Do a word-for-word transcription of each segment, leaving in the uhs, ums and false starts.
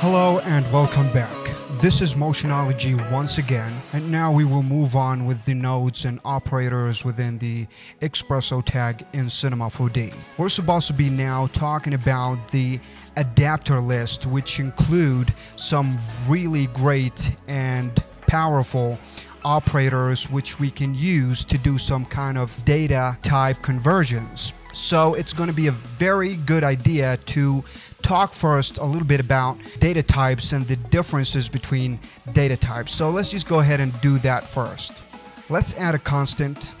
Hello and welcome back. This is Motionology once again, and now we will move on with the nodes and operators within the Xpresso tag in Cinema four D. We're supposed to be now talking about the adapter list, which include some really great and powerful operators which we can use to do some kind of data type conversions. So it's going to be a very good idea to talk first a little bit about data types and the differences between data types. So let's just go ahead and do that first. Let's add a constant.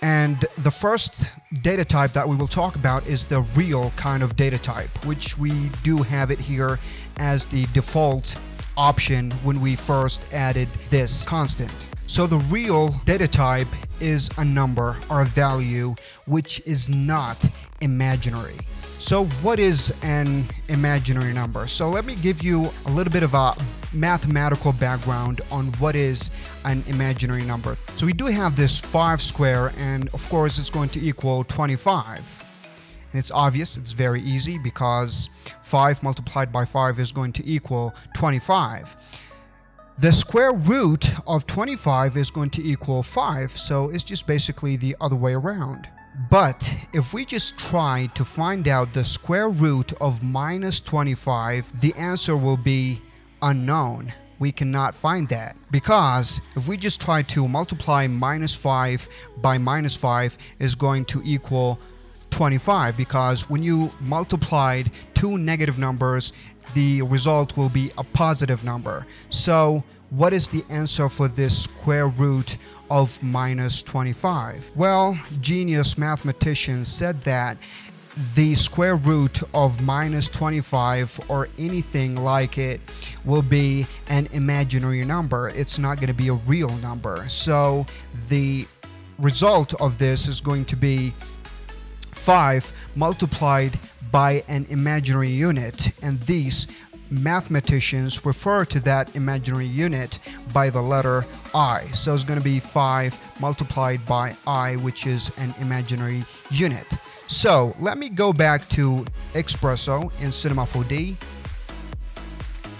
And the first data type that we will talk about is the real kind of data type, which we do have it here as the default option when we first added this constant. So the real data type is a number or a value which is not imaginary. So what is an imaginary number? So let me give you a little bit of a mathematical background on what is an imaginary number. So we do have this five square, and of course it's going to equal twenty-five. And it's obvious, it's very easy, because five multiplied by five is going to equal twenty-five. The square root of twenty-five is going to equal five, so it's just basically the other way around. But if we just try to find out the square root of minus twenty-five, the answer will be unknown. We cannot find that, because if we just try to multiply minus five by minus five is going to equal twenty-five, because when you multiplied two negative numbers, the result will be a positive number. So what is the answer for this square root of minus twenty-five? Well, genius mathematicians said that the square root of minus twenty-five or anything like it will be an imaginary number. It's not going to be a real number. So the result of this is going to be five multiplied by an imaginary unit, and these mathematicians refer to that imaginary unit by the letter I. So it's going to be five multiplied by I, which is an imaginary unit. So let me go back to Xpresso in Cinema four D,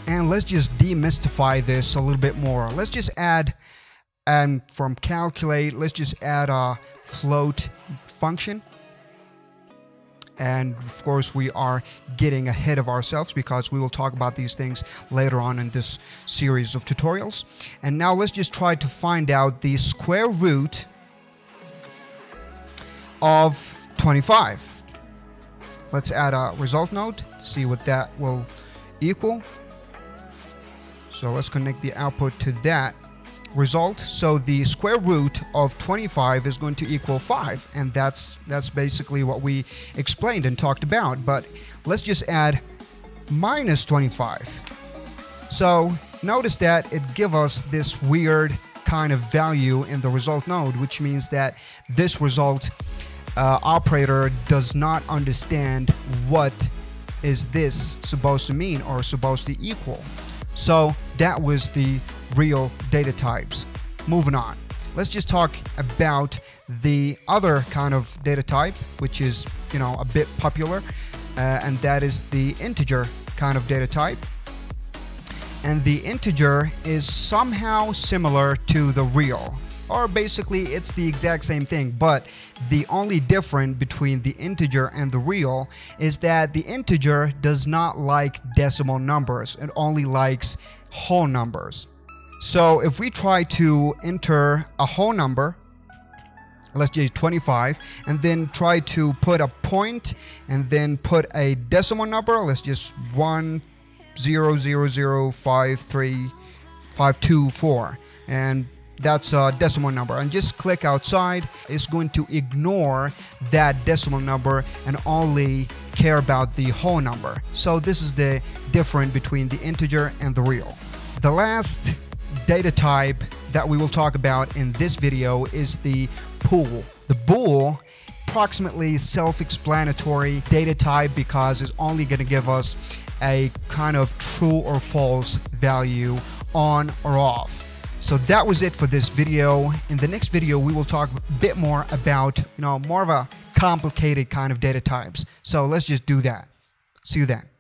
and let's just demystify this a little bit more. Let's just add, and um, from calculate, let's just add a float function. And of course we are getting ahead of ourselves, because we will talk about these things later on in this series of tutorials. And now let's just try to find out the square root of twenty-five. Let's add a result node to see what that will equal. So let's connect the output to that result. So the square root of twenty-five is going to equal five, and that's that's basically what we explained and talked about. But let's just add minus twenty-five. So notice that it gives us this weird kind of value in the result node, which means that this result uh, operator does not understand what is this supposed to mean or supposed to equal. So that was the real data types. Moving on, let's just talk about the other kind of data type, which is, you know, a bit popular, uh, and that is the integer kind of data type. And the integer is somehow similar to the real, or basically it's the exact same thing, but the only difference between the integer and the real is that the integer does not like decimal numbers. It only likes whole numbers. So if we try to enter a whole number, let's say twenty-five, and then try to put a point and then put a decimal number, let's just one zero zero zero five three five two four, and that's a decimal number, and just click outside, it's going to ignore that decimal number and only care about the whole number. So this is the difference between the integer and the real. The last data type that we will talk about in this video is the bool. The bool, approximately self-explanatory data type, because it's only going to give us a kind of true or false value, on or off. So that was it for this video. In the next video, we will talk a bit more about, you know, more of a complicated kind of data types. So let's just do that. See you then.